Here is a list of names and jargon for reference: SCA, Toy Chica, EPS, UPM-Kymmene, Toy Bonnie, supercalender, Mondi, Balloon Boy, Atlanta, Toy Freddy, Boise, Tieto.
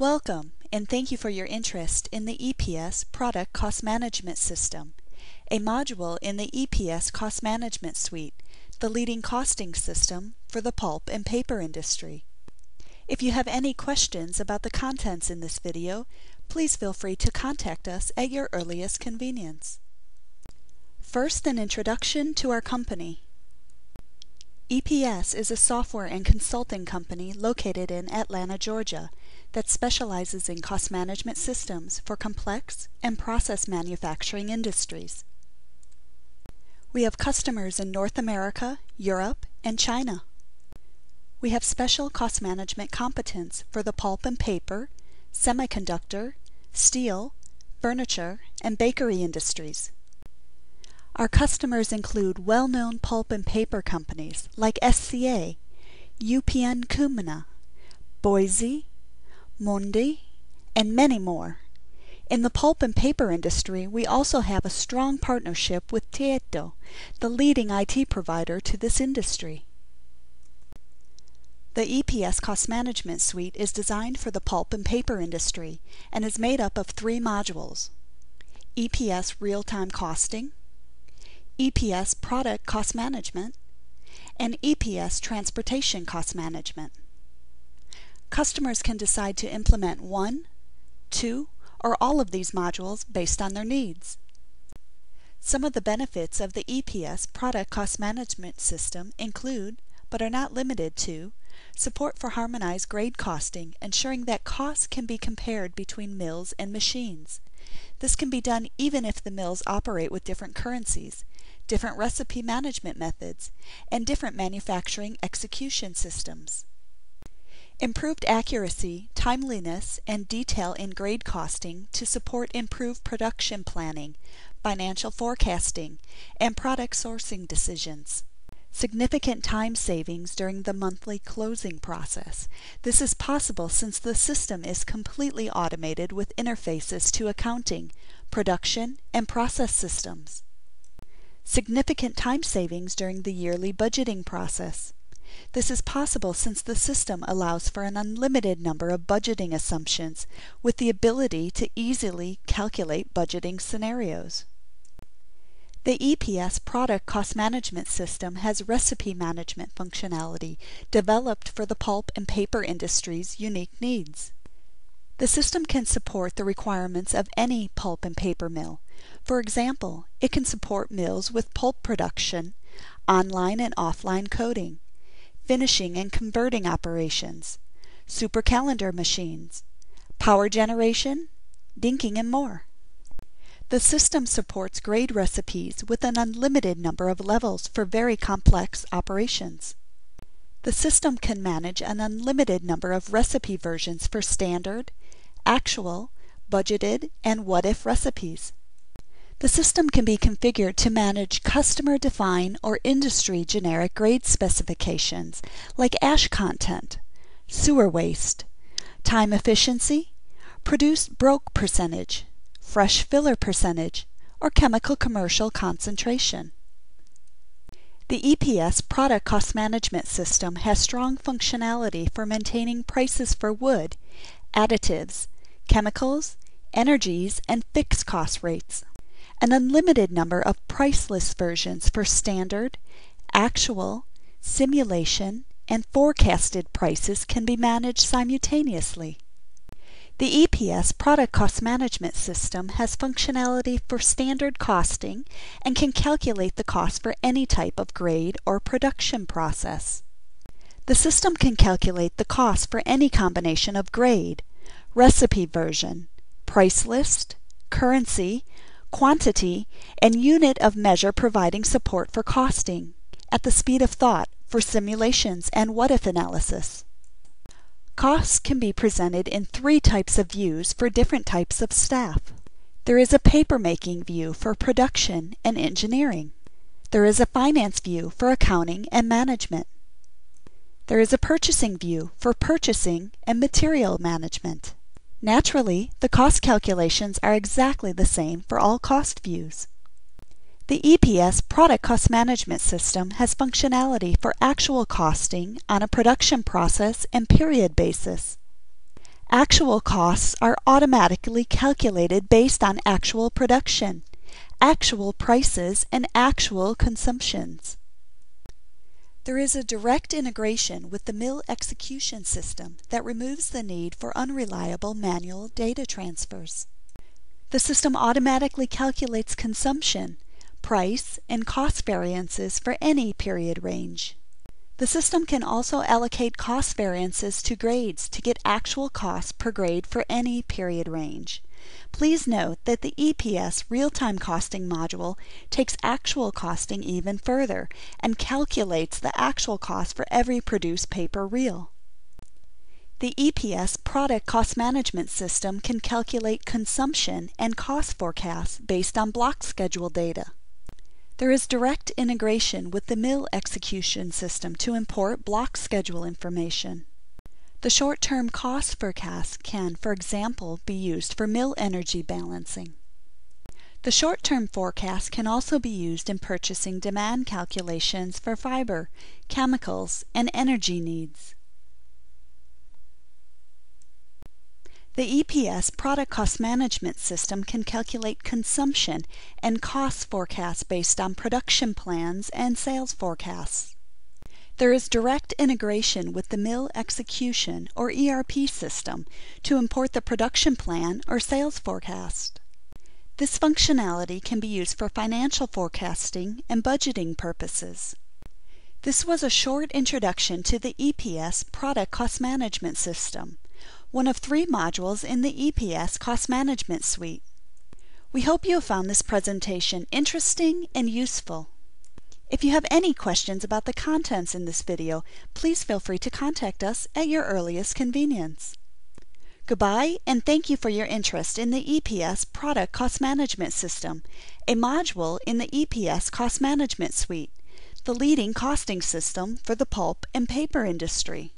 Welcome, and thank you for your interest in the EPS Product Cost Management System, a module in the EPS Cost Management Suite, the leading costing system for the pulp and paper industry. If you have any questions about the contents in this video, please feel free to contact us at your earliest convenience. First, an introduction to our company. EPS is a software and consulting company located in Atlanta, Georgia, that specializes in cost management systems for complex and process manufacturing industries. We have customers in North America, Europe, and China. We have special cost management competence for the pulp and paper, semiconductor, steel, furniture, and bakery industries. Our customers include well-known pulp and paper companies like SCA, UPM-Kymmene, Boise, Mondi, and many more. In the pulp and paper industry, we also have a strong partnership with Tieto, the leading IT provider to this industry. The EPS Cost Management Suite is designed for the pulp and paper industry and is made up of three modules: EPS Real-Time Costing, EPS Product Cost Management, and EPS Transportation Cost Management. Customers can decide to implement one, two, or all of these modules based on their needs. Some of the benefits of the EPS Product Cost Management System include, but are not limited to, support for harmonized grade costing, ensuring that costs can be compared between mills and machines. This can be done even if the mills operate with different currencies, different recipe management methods, and different manufacturing execution systems. Improved accuracy, timeliness, and detail in grade costing to support improved production planning, financial forecasting, and product sourcing decisions. Significant time savings during the monthly closing process. This is possible since the system is completely automated with interfaces to accounting, production, and process systems. Significant time savings during the yearly budgeting process. This is possible since the system allows for an unlimited number of budgeting assumptions with the ability to easily calculate budgeting scenarios. The EPS Product Cost Management System has recipe management functionality developed for the pulp and paper industry's unique needs. The system can support the requirements of any pulp and paper mill. For example, it can support mills with pulp production, online and offline coding, finishing and converting operations, supercalender machines, power generation, dinking, and more. The system supports grade recipes with an unlimited number of levels for very complex operations. The system can manage an unlimited number of recipe versions for standard, actual, budgeted, and what-if recipes. The system can be configured to manage customer-defined or industry generic grade specifications like ash content, sewer waste, time efficiency, produced broke percentage, fresh filler percentage, or chemical commercial concentration. The EPS Product Cost Management System has strong functionality for maintaining prices for wood, additives, chemicals, energies, and fixed cost rates. An unlimited number of price list versions for standard, actual, simulation, and forecasted prices can be managed simultaneously. The EPS Product Cost Management System has functionality for standard costing and can calculate the cost for any type of grade or production process. The system can calculate the cost for any combination of grade, recipe version, price list, currency, quantity, and unit of measure, providing support for costing at the speed of thought for simulations and what-if analysis. Costs can be presented in three types of views for different types of staff. There is a papermaking view for production and engineering. There is a finance view for accounting and management. There is a purchasing view for purchasing and material management. Naturally, the cost calculations are exactly the same for all cost views. The EPS Product Cost Management System has functionality for actual costing on a production process and period basis, Actual costs are automatically calculated based on actual production, actual prices, and actual consumptions. There is a direct integration with the mill execution system that removes the need for unreliable manual data transfers. The system automatically calculates consumption, price, and cost variances for any period range. The system can also allocate cost variances to grades to get actual costs per grade for any period range. Please note that the EPS real-time costing module takes actual costing even further and calculates the actual cost for every produced paper reel. The EPS product cost management system can calculate consumption and cost forecasts based on block schedule data. There is direct integration with the mill execution system to import block schedule information. The short-term cost forecast can, for example, be used for mill energy balancing. The short-term forecast can also be used in purchasing demand calculations for fiber, chemicals, and energy needs. The EPS product cost management system can calculate consumption and cost forecasts based on production plans and sales forecasts. There is direct integration with the mill execution or ERP system to import the production plan or sales forecast. This functionality can be used for financial forecasting and budgeting purposes. This was a short introduction to the EPS product cost management system, one of 3 modules in the EPS Cost Management Suite. We hope you have found this presentation interesting and useful. If you have any questions about the contents in this video, please feel free to contact us at your earliest convenience. Goodbye, and thank you for your interest in the EPS Product Cost Management System, a module in the EPS Cost Management Suite, the leading costing system for the pulp and paper industry.